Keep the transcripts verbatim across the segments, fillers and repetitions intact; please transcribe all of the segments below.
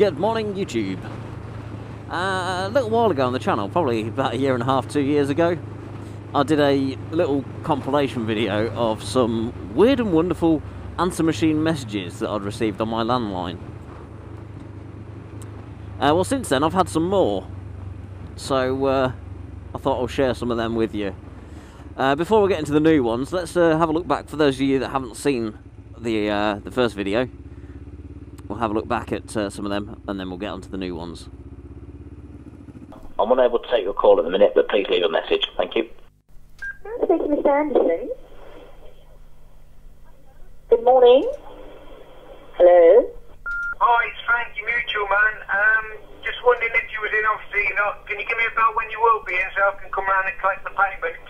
Good morning, YouTube. Uh, a little while ago on the channel, probably about a year and a half, two years ago, I did a little compilation video of some weird and wonderful answer machine messages that I'd received on my landline. Uh, well, since then I've had some more, so uh, I thought I'll share some of them with you. Uh, before we get into the new ones, let's uh, have a look back. For those of you that haven't seen the, uh, the first video, we'll have a look back at uh, some of them, and then we'll get onto the new ones. I'm unable to take your call at the minute, but please leave a message. Thank you. Thank you, Mister Anderson. Good morning. Hello. Hi, it's Frankie Mutual Man. Um, just wondering if you was in, obviously you're not. Can you give me a bell when you will be in so I can come round and collect the payment?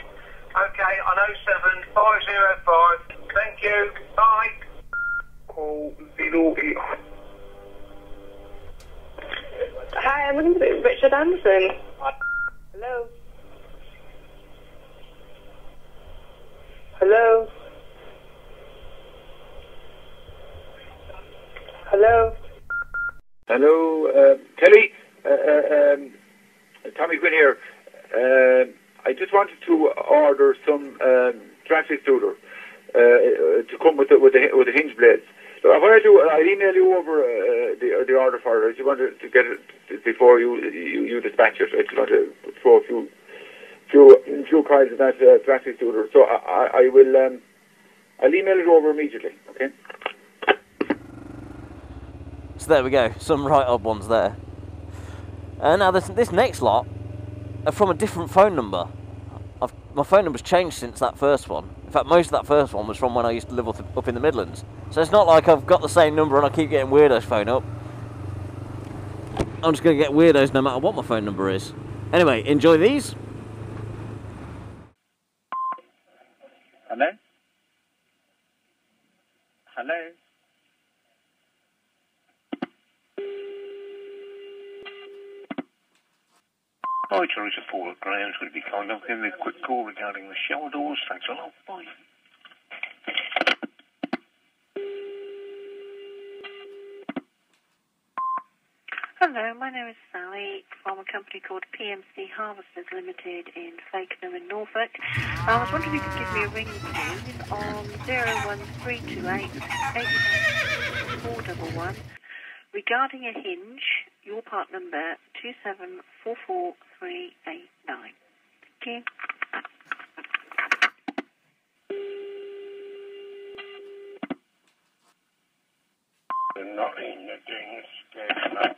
Okay, on oh seven five oh five. Thank you. Bye. Call zero eight. Hi, I'm looking for Richard Anderson. Hello. Hello. Hello. Hello, uh, Kelly. Uh, uh, um, Tommy Quinn here. Uh, I just wanted to order some um, traffic tutor uh, to come with the, with the with the hinge blades. So what I do, I email you over uh, the the order for it. If you want to get it before you you, you dispatch it, I just want to throw a few few few cards of that uh, traffic tutor. So I I will um, I'll email it over immediately. Okay. So there we go, some right odd ones there. Uh, now this, this next lot are from a different phone number. I've, my phone number's changed since that first one. In fact, most of that first one was from when I used to live up in the Midlands. So it's not like I've got the same number and I keep getting weirdos phone up. I'm just going to get weirdos no matter what my phone number is. Anyway, enjoy these. Hello? Hello? Hi, Charlie, it's Paul at Graham's. Would it be kind of giving me a quick call regarding the shower doors? Thanks a lot. Bye. Hello, my name is Sally from a company called P M C Harvesters Limited in Fakenham in Norfolk. I was wondering if you could give me a ring, please, on zero one three two eight eight four one one regarding a hinge. Your part number two seven four four three eight nine. Okay. They're not in the thing, it's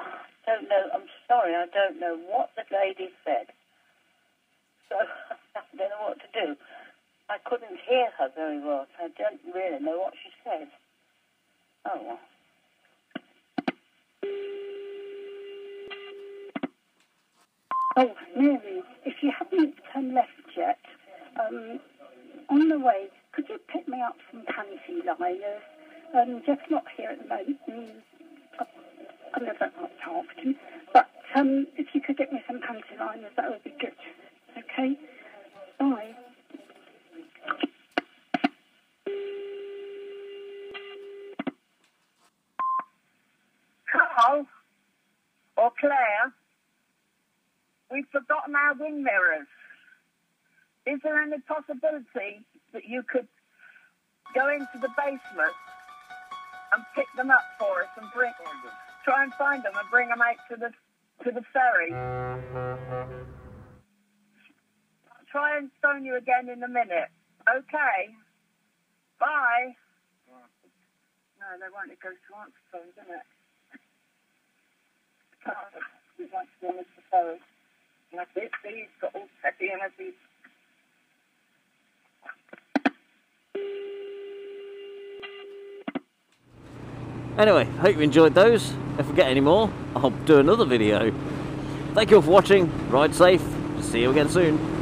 I don't know, I'm sorry, I don't know what the lady said. So I don't know what to do. I couldn't hear her very well, so I don't really know what she said. Oh, well. Oh, Mary, if you haven't turned left yet, um, on the way, could you pick me up some pansy liners? Um, Jeff's not here at the moment. I'm never up to often. But um, if you could get me some pansy liners, that would be good. Okay? Bye. Carl or Claire, we've forgotten our wing mirrors. Is there any possibility that you could go into the basement and pick them up for us and bring them, try and find them and bring them out to the to the ferry? I'll try and phone you again in a minute. Okay. Bye. No, they won't. It goes to answer phone, doesn't it? We'd like to go on Mister Ferris. And I did see he's got all peppy and everything. Anyway, hope you enjoyed those. If we get any more, I'll do another video. Thank you all for watching. Ride safe. See you again soon.